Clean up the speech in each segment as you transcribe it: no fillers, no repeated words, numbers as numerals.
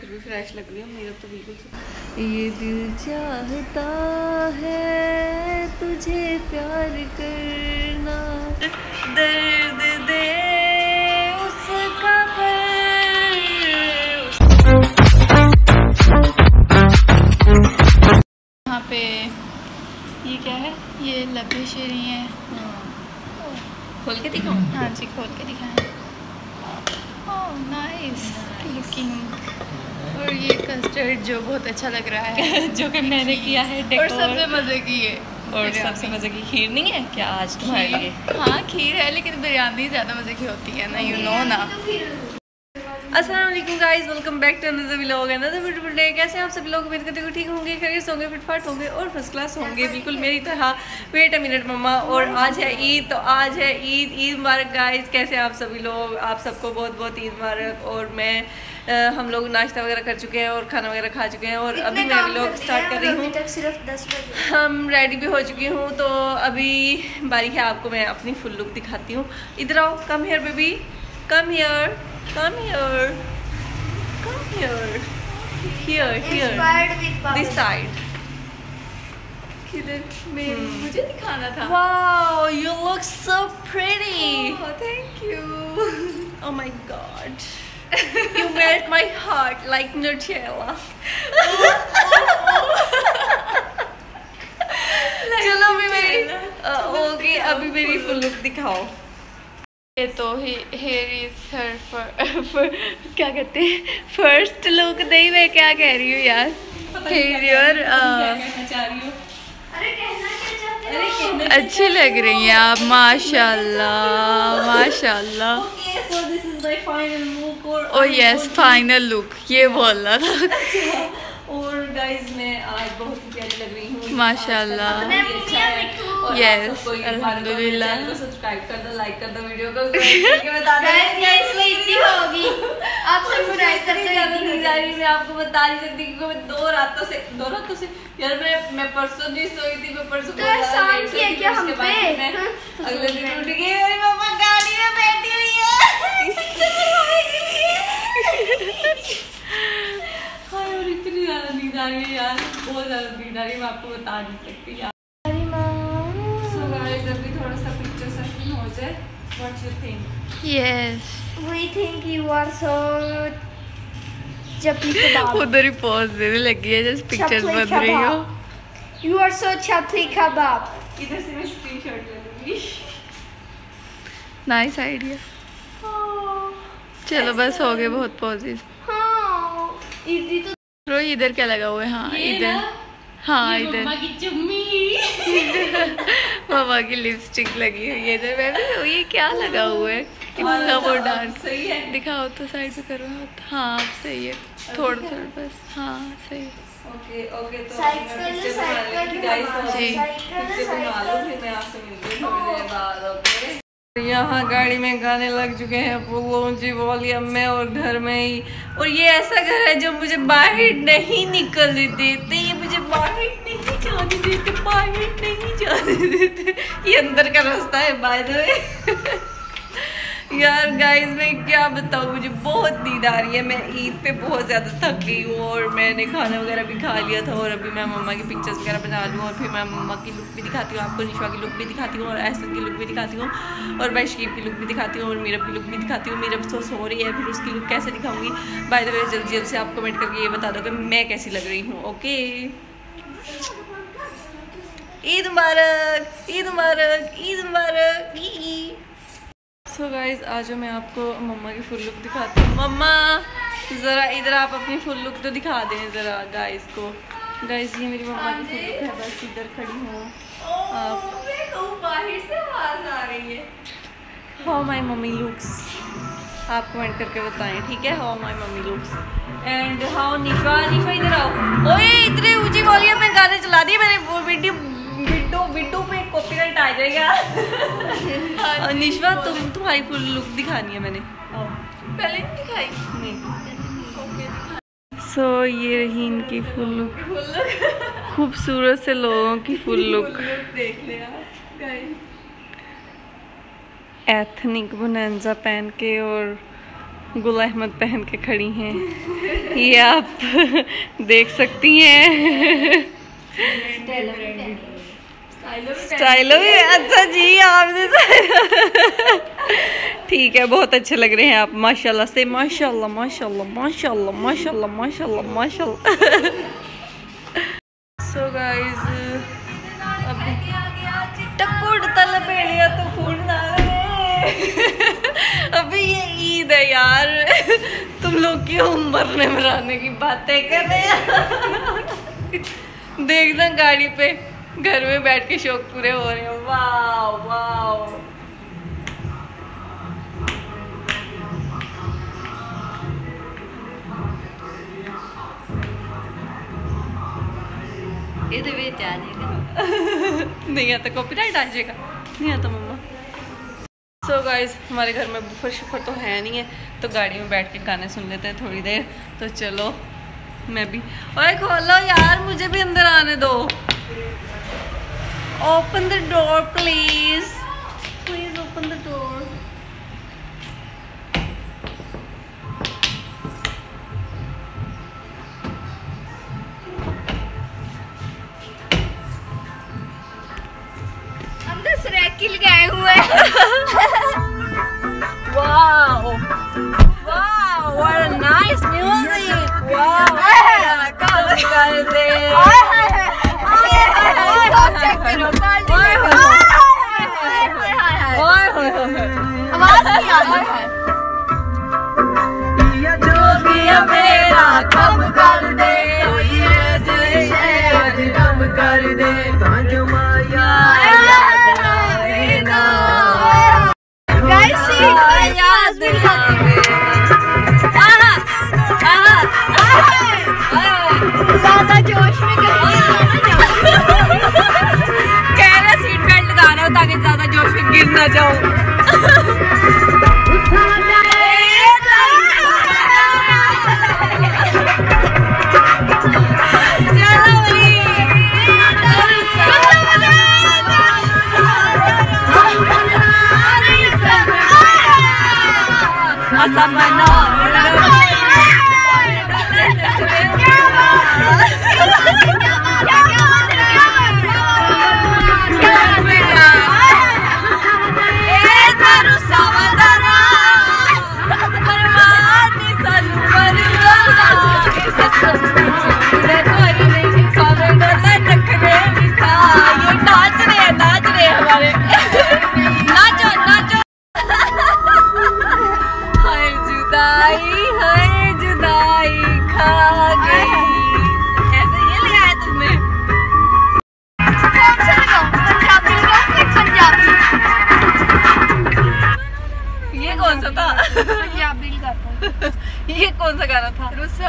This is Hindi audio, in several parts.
फिर भी फ्रेश लग रही हूँ, मेरा तो बिल्कुल। ये दिल चाहता है तुझे प्यार करना, दर्द दे उसका पर। यहाँ पे ये क्या है, ये लबे शेरी है। खोल के दिखाऊँ? हाँ जी खोल के दिखाएं। Nice looking. और ये कस्टर्ड जो बहुत अच्छा लग रहा है जो कि मैंने किया है और सबसे मज़े की है। और सबसे मज़े की खीर नहीं है क्या आज तुम्हारे लिए? हाँ खीर है, लेकिन बिरयानी ज़्यादा मज़े की होती है ना, यू नो ना। अस्सलाम वालेकुम guys, welcome back to another vlog, another beautiful day. कैसे हैं आप सभी लोग? उम्मीद करते हो ठीक होंगे, खैरियत होंगे, फिटफाट होंगे और फर्स्ट क्लास होंगे बिल्कुल मेरी तरह। वेट अ मिनट मम्मा, और आज है ईद, तो आज है ईद। ईद मुबारक गाइस, कैसे हैं आप सभी लोग? आप सबको बहुत बहुत ईद मुबारक। और हम लोग नाश्ता वगैरह कर चुके हैं और खाना वगैरह खा चुके हैं और अभी मैं व्लॉग स्टार्ट कर रही हूँ। सिर्फ 10 बजे हम रेडी भी हो चुकी हूँ, तो अभी बारी है आपको मैं अपनी फुल लुक दिखाती हूँ। इधर आओ, come here baby, come here, come here, come here, here, here, this side. किधर मेरी मुझे दिखाना था। Wow, you look so pretty. Oh, thank you. Oh my God, you melt my heart like Nutella. चलो अभी मेरी ओके, अभी मेरी फुल लुक दिखाओ। ये तो हेयर इज हर क्या कहते हैं, फर्स्ट लुक नहीं, मैं क्या कह रही हूँ यार, हेयर अच्छी लग रही हैं आप, माशाल्लाह माशाल्लाह। ओ यस, फाइनल लुक ये बोला था। और गाइस मैं आज बहुत ही प्यारी लग रही हूँ माशाल्लाह। यस अल्हम्दुलिल्लाह। सब्सक्राइब कर दो, लाइक कर दो वीडियो को, आपको बता नहीं सकती क्योंकि मैं दो रातों से यार मैं परसों नहीं सोई थी, मैं परसों अगले दिन उठ गई, मेरी मम्मा गाड़ी में बैठी हुई है और इतनी ज्यादा नींद आ रही है यार, बहुत ज्यादा नींद आ रही है, मैं आपको बता नहीं सकती यार। What you think? Yes. We think you are so. उधर ही पोज देने लगी है, जस्ट पिक्चर्स बन रही हो। You are so chapli kebab. इधर से मैं स्क्रीनशॉट ले लूँगी। Nice idea. चलो बस हो गए बहुत पोजेस। हाँ। इधर तो इधर क्या लगा हुआ है? हाँ इधर। हाँ इधर। मम्मा की चुम्मी। मामा की लिपस्टिक लगी हुई है इधर। मैं ये क्या लगा हुआ है, इतना वो डांस दिखाओ तो, साइड पे करो। हाँ सही है, थोड़ा थोड़ा बस। हाँ सही है। ओके ओके, तो गाइस यहाँ गाड़ी में गाने लग चुके हैं वो जी वॉल्यूम में, और घर में ही। और ये ऐसा घर है जो मुझे बाहर नहीं निकलने देते, ये मुझे बाहर नहीं जाने देते, बाहर नहीं जाने देते। ये अंदर का रास्ता है बाय द वे। यार गाइस मैं क्या बताऊँ, मुझे बहुत नींद आ रही है, मैं ईद पे बहुत ज़्यादा थक गई हूँ और मैंने खाना वगैरह भी खा लिया था। और अभी मैं मम्मा की पिक्चर्स वगैरह बना लूँ और फिर मैं मम्मा की लुक भी दिखाती हूँ आपको, निशा की लुक भी दिखाती हूँ और एहसन की लुक भी दिखाती हूँ और बैशकीब की लुक भी दिखाती हूँ और मीरब की लुक भी दिखाती हूँ। मीरब सो सो रही है, फिर उसकी लुक कैसे दिखाऊँगी? बाय द वे जल्दी जल्द से आप कमेंट करके ये बता दो कि मैं कैसी लग रही हूँ। ओके ईद मुबारक, ईद मुबारक, ईद मुबारक। सो गाइज आज मैं आपको मम्मा की फुल लुक दिखाती हूँ। मम्मा ज़रा इधर आप अपनी फुल लुक तो दिखा दें ज़रा गाइज को। गाइज ये मेरी मम्मा की फुल लुक है, बस इधर खड़ी हूँ आप। बाहर से आवाज़ आ रही है। हाउ माई मम्मी लुक्स, आप कमेंट करके बताएं ठीक है, how my mummy looks and how Nisha. Nisha इधर आओ। ओए इतने ऊँची वॉल्यूम में गाने चला दिए मैंने, वीडियो पे कॉपीराइट आ जाएगा। निशा तुम्हारी फुल लुक दिखानी है मैंने, पहले नहीं दिखाई। नहीं। सो ये रही इनकी फुल लुक, खूबसूरत से लोगों की फुल लुक। देख ले यार, एथनिक बोनांजा पहन के और गुल अहमद पहन के खड़ी हैं, ये आप देख सकती हैं। स्टाइलो भी अच्छा जी आपने, ठीक है, बहुत अच्छे लग रहे हैं आप माशाल्लाह से, माशाल्लाह माशाल्लाह माशाल्लाह माशाल्लाह माशाल्लाह माशाल्लाह। सो गाइस अब टकोड़ तल पे लिया तो फूल ना अभी ये ईद है यार, तुम लोग क्यों मरने मराने की बातें कर रहे हैं। देखना गाड़ी पे घर में बैठ के शौक पूरे हो रहे हैं। वाओ वाओ, इधर भी जाएगा नहीं आता, कॉपीराइट आ जाएगा, नहीं आता मम्मा। सो गाइस हमारे घर में बुफर शुफर तो है नहीं है, तो गाड़ी में बैठ के गाने सुन लेते हैं थोड़ी देर। तो चलो मैं भी, ओए खोलो यार, मुझे भी अंदर आने दो। Open the door, please. Please open the door. हम तो साइकिल गए हुए हैं। Wow! Wow! What a nice music! Wow! Come on, guys. ये कौन सा गाना था? रुसा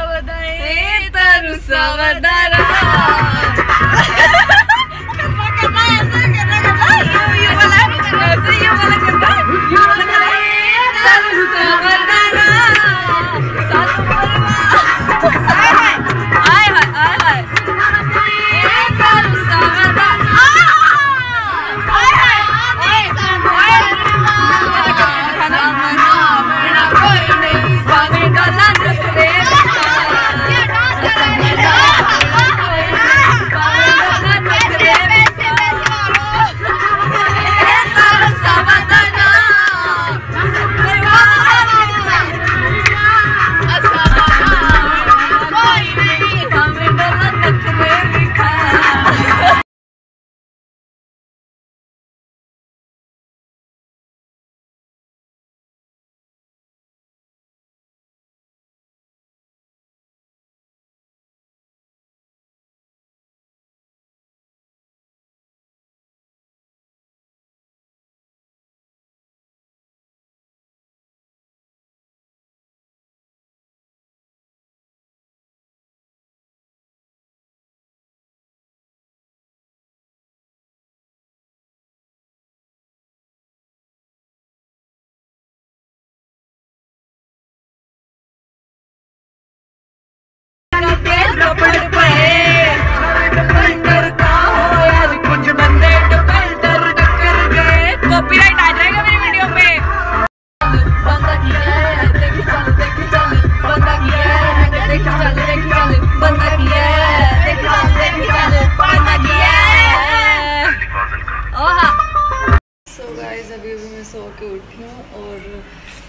कॉपीराइट आ जाएगा मेरी वीडियो पे।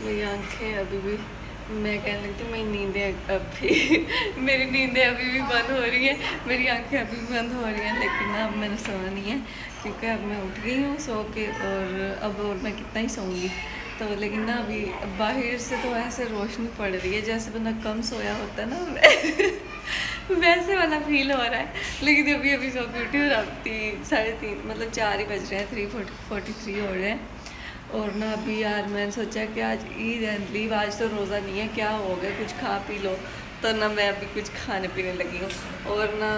मेरी आंखें अभी भी, मैं कहने लगती हूँ मेरी नींदें अभी मेरी नींदें अभी भी बंद हो रही हैं, मेरी आंखें अभी भी बंद हो रही हैं, लेकिन अब मैंने सोना नहीं है क्योंकि अब मैं उठ गई हूँ सो के, और अब और मैं कितना ही सोऊंगी। तो लेकिन ना अभी बाहर से तो ऐसे रोशनी पड़ रही है जैसे बंदा कम सोया होता है ना वैसे वाला फील हो रहा है। लेकिन अभी अभी सो के उठी और अब 3, साढ़े 3 मतलब 4 ही बज रहे हैं, 3:43 हो रहे हैं। और ना अभी यार मैंने सोचा कि आज ईद एंड लीव, आज तो रोज़ा नहीं है, क्या हो गया, कुछ खा पी लो। तो ना मैं अभी कुछ खाने पीने लगी हूँ और ना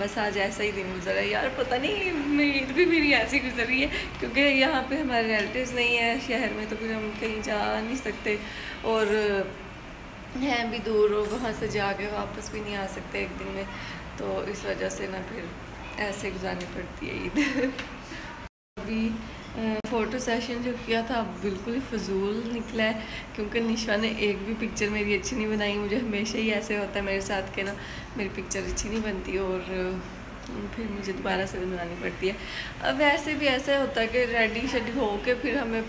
बस आज ऐसा ही दिन गुजरा यार, पता नहीं मेरी ईद भी मेरी ऐसी गुजरी है क्योंकि यहाँ पे हमारे रिलेटिव्स नहीं है शहर में, तो फिर हम कहीं जा नहीं सकते और हैं भी दूर, और वहाँ से जाके वापस भी नहीं आ सकते एक दिन में, तो इस वजह से ना फिर ऐसे गुजारनी पड़ती है ईद। अभी फ़ोटो सेशन जो किया था बिल्कुल ही फजूल निकला है क्योंकि निशा ने एक भी पिक्चर मेरी अच्छी नहीं बनाई। मुझे हमेशा ही ऐसे होता है मेरे साथ के ना मेरी पिक्चर अच्छी नहीं बनती और फिर मुझे दोबारा से बनानी पड़ती है। अब वैसे भी ऐसा होता है कि रेडी शेडी हो के फिर हमें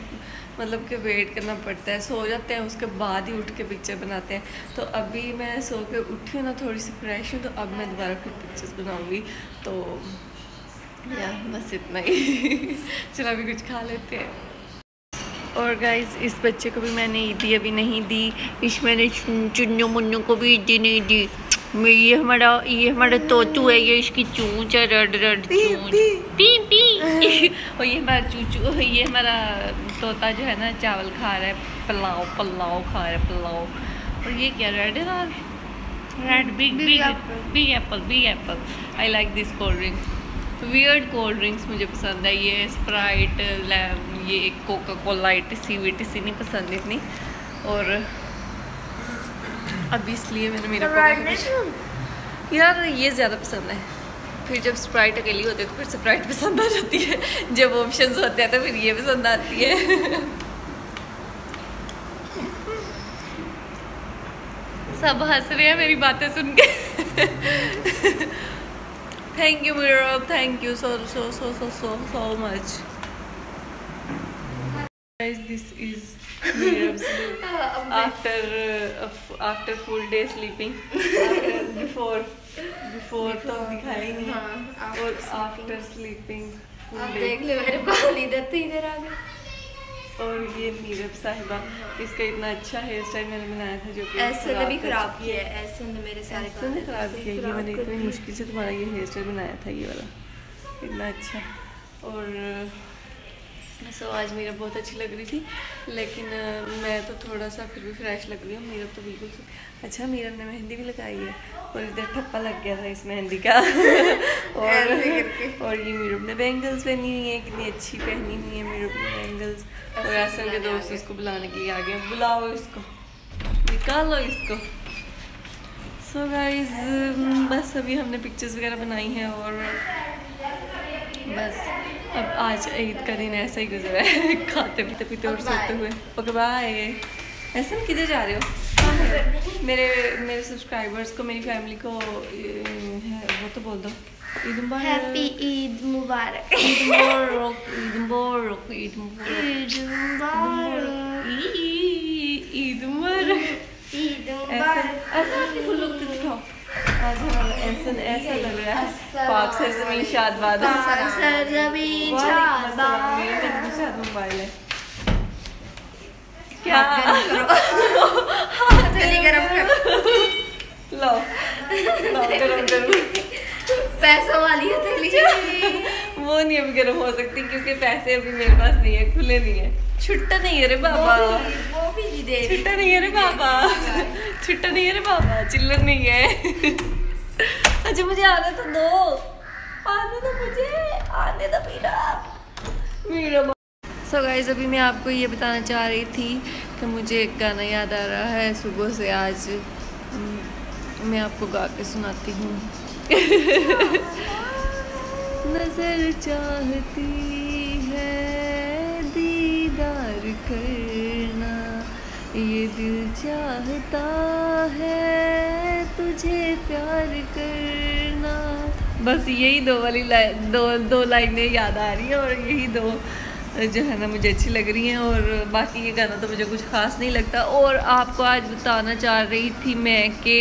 मतलब कि वेट करना पड़ता है, सो जाते हैं उसके बाद ही उठ के पिक्चर बनाते हैं। तो अभी मैं सो के उठी हूँ ना, थोड़ी सी फ्रेश हूँ, तो अब मैं दोबारा फिर पिक्चर्स बनाऊँगी। तो या बस इतना ही चलो अभी कुछ खा लेते हैं। और गाइस इस बच्चे को भी मैंने ईद अभी नहीं दी, इस मैंने चुन्नू मुन्नू को भी ईदी नहीं दी। ये हमारा तोतू है, ये इसकी चूच है, रड रड चूच पी पी और ये हमारा चूचू, ये हमारा तोता जो है ना चावल खा रहा है, पुलाव खा रहा है पुलाव। और ये क्या रड है यार, red big apple. I like this cold drinks, weird cold drinks मुझे पसंद है, ये स्प्राइट लैम, ये कोका कोला, ITC, VTC नहीं पसंद इतनी। और अभी इसलिए मैंने मेरा यार ये ज़्यादा पसंद है। फिर जब स्प्राइट अकेली होती है तो फिर स्प्राइट पसंद आ जाती है, जब ऑप्शंस होते हैं तो फिर ये पसंद आती है सब हंस रहे हैं मेरी बातें सुन के thank you Meerab, thank you so much. This is after full day sleeping, before तो दिखाई नहीं और आफ्टर स्लीपिंग फुल डे। देख ले मेरे बाल इधर से इधर आ गए। और ये मीरब साहिबा, इसका इतना अच्छा हेयर स्टाइल मैंने बनाया था जो कि ऐसे ने भी ख़राब किया है, ऐसे ने मेरे सारे बाल ख़राब किए। ये मैंने इतनी मुश्किल से तुम्हारा ये हेयर स्टाइल बनाया था, ये वाला इतना अच्छा। और सो आज मीरब बहुत अच्छी लग रही थी, लेकिन मैं तो थोड़ा सा फिर भी फ्रेश लग रही हूँ, मीरब तो बिल्कुल। अच्छा मीरब ने मेहंदी भी लगाई है और इधर ठप्पा लग गया था इस मेहंदी का और ये मीरब ने बैंगल्स पहनी हुई है, कितनी अच्छी पहनी हुई है मीरब ने बैंगल्स। और ऐसा के दोस्त इसको बुलाने के लिए आ गए, बुलाओ इसको, निकालो इसको। सो गाइज बस अभी हमने पिक्चर्स वगैरह बनाई हैं और बस अब आज ईद का दिन ऐसा ही गुजरा है खाते पीते पीते और सोते हुए। Okay bye. ऐसे में किधर जा रहे हो? मेरे सब्सक्राइबर्स को, मेरी फैमिली को वो तो बोल दो ईद मुबारक, हैप्पी ईद मुबारक, ईद मुबारक, ईद मुबारक, ईद मुबारक, ईद मुबारक, ईद मुबारक। ऐसे फुल लुक दिखाओ, ऐसा लग रहा है पाक सरजमीन शादबाद, मोबाइल है क्या? लो पैसों वाली वो नहीं अभी गर्म हो सकती क्योंकि पैसे अभी मेरे पास नहीं है, खुले नहीं है, छुट्टा नहीं है रे बाबा, छुट्टा नहीं है रे बाबा, छुट्टा नहीं है रे बाबा, चिल्लर नहीं है अच्छा मुझे आने तो दो, आने दो मुझे, आने दो मेरा। सो गाइस अभी मैं आपको ये बताना चाह रही थी कि मुझे एक गाना याद आ रहा है सुबह से, आज मैं आपको गा के सुनाती हूँ नजर चाहती है दीदार करना, ये दिल चाहता है तुझे प्यार करना। बस यही दो वाली दो लाइनें याद आ रही है और यही दो जो है ना मुझे अच्छी लग रही हैं। और बाकी ये गाना तो मुझे कुछ ख़ास नहीं लगता। और आपको आज बताना चाह रही थी मैं कि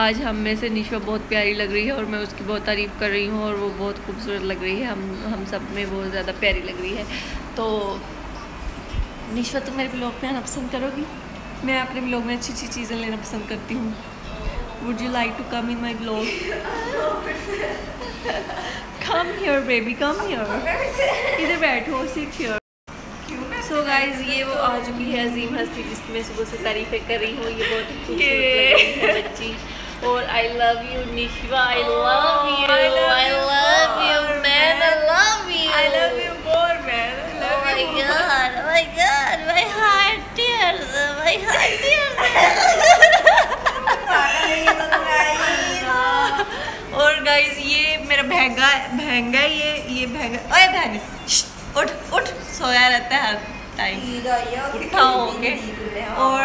आज हम में से निशा बहुत प्यारी लग रही है और मैं उसकी बहुत तारीफ़ कर रही हूँ और वो बहुत खूबसूरत लग रही है, हम सब में बहुत ज़्यादा प्यारी लग रही है। तो निशा तो मेरे ब्लॉग में आना पसंद करोगी, मैं अपने ब्लॉग में अच्छी अच्छी चीज़ें लेना पसंद करती हूँ। Would you like to come in my blog? Come here baby, come here, इधर बैठो, sit here। So guys, ये वो आ चुकी है अजीम हस्ती जिसकी मैं सुबह से तारीफ़ें कर रही हूँ। ये बहुत खूबसूरत है बच्ची। और I love you Nisha, I love you, I love you man, I love you, I love you more man, I love you। Oh my god, oh my god, my heart tears, my heart tears। और guys ये मेरा भैंगा ये भैंगा, ओए भैंगा उठ सोया रहता है हर टाइम, उठाओगे। और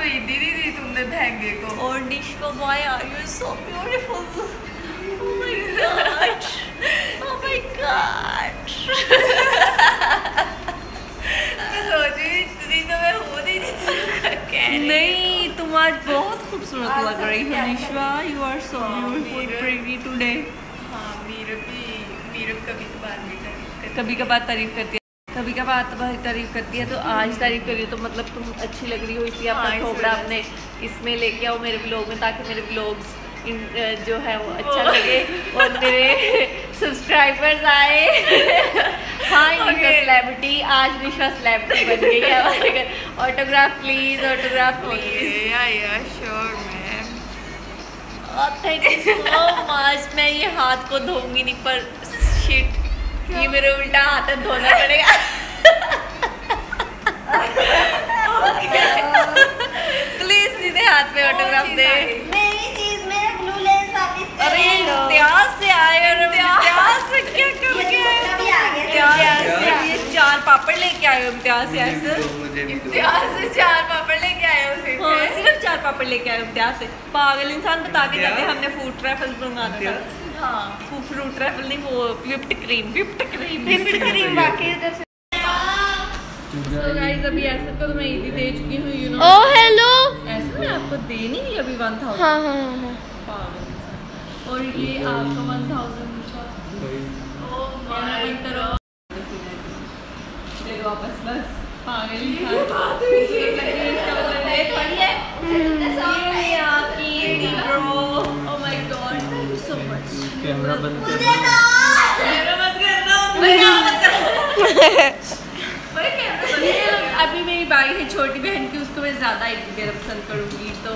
दीदी तुमने भैंगे को और Nisha boy are you so beautiful, oh my god, oh my god. नहीं तुम आज बहुत खूबसूरत लग रही हो Nisha, you are so beautiful pretty today. हाँ मीरब कभी कभार तारीफ करती है, कभी कभार तुम्हारी तारीफ करती है। तो आज तारीफ करिए तो मतलब तुम अच्छी लग रही हो, इसलिए अपना थोड़ा आपने इसमें लेके आओ मेरे ब्लॉग में ताकि मेरे ब्लॉग्स जो है वो अच्छा लगे और मेरे सब्सक्राइबर्स आए। हाँ ये सेलेब्रिटी आज निशा सेलेब्रिटी बन गई है। Autograph please, autograph please. Yeah sure ma'am. और थैंक यू सो मच। मैं ये हाथ को धोऊंगी नहीं, पर शिट ये मेरे उल्टा हाथ धोना पड़ेगा। प्लीज सीधे हाथ में ऑटोग्राफ दे। अरे इम्तियाज से आए और क्या कर गया? ये 4 पापड़ लेके आए हो इम्तियाज से? सिर्फ 4 पापड़ लेके आए इम्तियाज से? पागल इंसान, बता के जाते हमने फूड ट्रैफल मंगाना था। फ्रूट ट्रैफल नहीं, वो व्हिप्ड क्रीम। बाकी अभी ऐसे तो मैं ईदी दे चुकी हूँ। ओह हेलो, ऐसे मैं आपको देनी है अभी 1000। और ये आपका 1000 वापस बस आपकी सो मच। कैमरा बंद अभी मेरी बारी है छोटी बहन की, उसको मैं ज़्यादा एक मेरा पसंद करूँगी। तो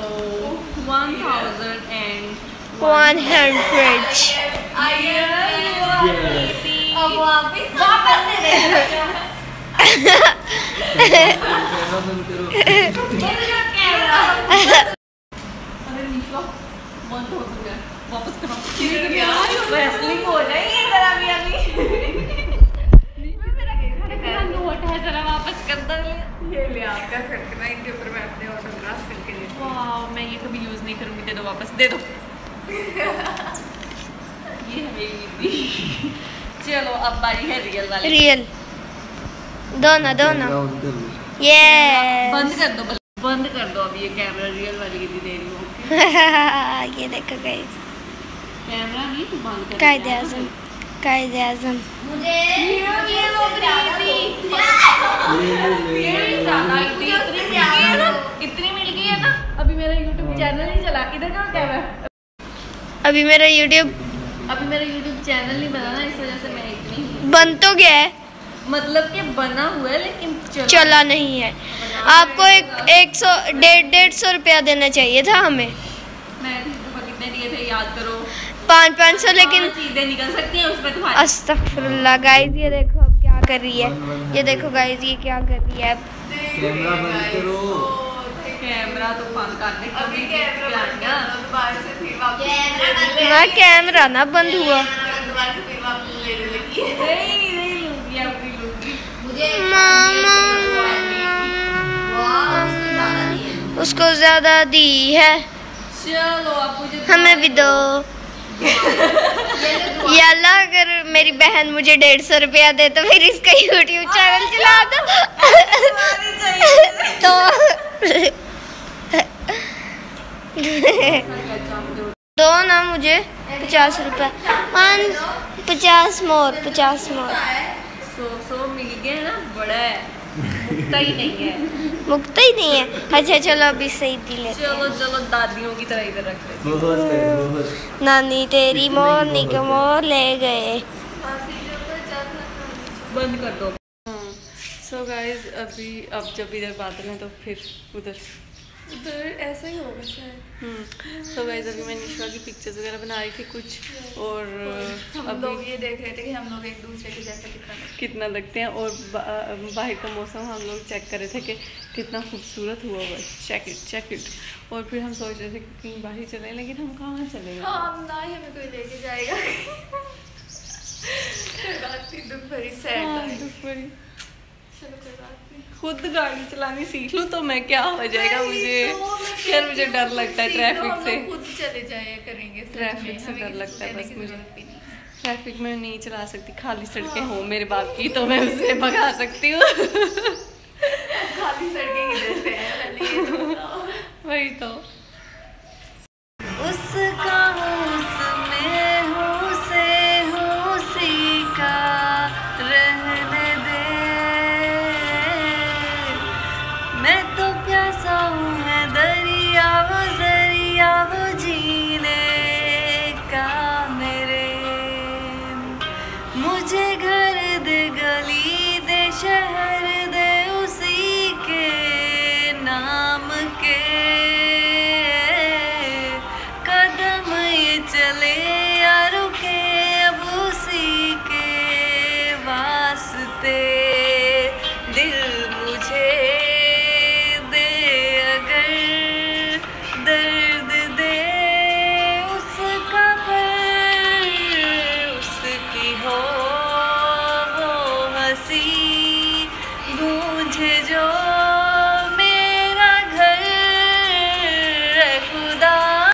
1000 एंड 100। मैं ये कभी यूज नहीं करूँगी, दे दो वापस, दे दो। ये मेरी चलो अब बारी है रियल वाली। रियल दोनों ये बंद कर दो अब ये कैमरा। रियल वाली की दे रही हूँ। ये देखो गाइस, कैमरा नहीं बंद कर। कायदे आज़म मुझे ये इतनी मिल गई है ना। अभी मेरा YouTube चैनल नहीं चला, इधर का कैमरा। अभी मेरा YouTube चैनल नहीं बना ना, इस वजह से मैं इतनी बन तो गया है, मतलब कि बना हुआ है लेकिन चला नहीं है। आपको 100 रुपया देना चाहिए था हमें। मैं कितने दिए थे याद करो? 500 लेकिन सीधे निकल सकती है उसमें तुम्हारी। अस्तगफिरुल्लाह गाइस, ये देखो अब क्या कर रही है। ये देखो गाइस ये क्या कर रही है। अब कैमरा बंद करो। कैमरा तो बंद कर दे। अभी कैमरा दोबारा से फिर वापस ना, कैमरा ना बंद हुआ दोबारा से फिर वापस ले लूंगी। नहीं लूंगी, अपनी लूंगी। मुझे उसको ज्यादा दी है। चलो अब मुझे हमें भी दो। ये अल्लाह अगर मेरी बहन मुझे 150 रुपया दे तो फिर इसका यूट्यूब चैनल चला दो। तो दो ना मुझे 50 रुपया, 50 मोर सो मिल गया ना, बड़ा है, मुक्ता ही नहीं है, मुक्ता ही नहीं है। अच्छा चलो अभी सही दिले, चलो चलो दादियों की तरह इधर रख। नानी तेरी मोर निकमोर ले गए, बंद कर दो। सो गाइस अभी अब जब इधर बादल है तो फिर उधर उधर ऐसा ही होगा शायद। सो गाइस अभी मैं निशा की पिक्चर्स वगैरह बना रही थी कुछ, और हम लोग ये देख रहे थे कि हम लोग एक दूसरे के जैसा कितना लगते हैं, और बाहर का मौसम हम लोग चेक कर रहे थे कि कितना खूबसूरत हुआ हुआ, चेक इट। और फिर हम सोच रहे थे कि कहीं बाहर चले, लेकिन हम कहाँ चलेंगे, हम ना ही हमें कोई लेके जाएगा। खुद गाड़ी चलानी सीख लूँ तो मैं क्या हो जाएगा मुझे यार, मुझे डर लगता है ट्रैफिक से। खुद चले जाया करेंगे, ट्रैफिक से डर लगता है बस मुझे। ट्रैफिक में नहीं चला सकती, खाली सड़कें हो मेरे बाप की तो मैं उसे भगा सकती हूँ। खाली सड़कें ही देते हैं वही तो। उसका होश में होशी का रहने दे, मैं तो प्यासा हूँ है दरिया वो, जरिया वो जीने का मेरे, मुझे घर दे, गली दे, शहर दे, उसी के नाम के कदम ये चले या रुके, अब उसी के वास्ते।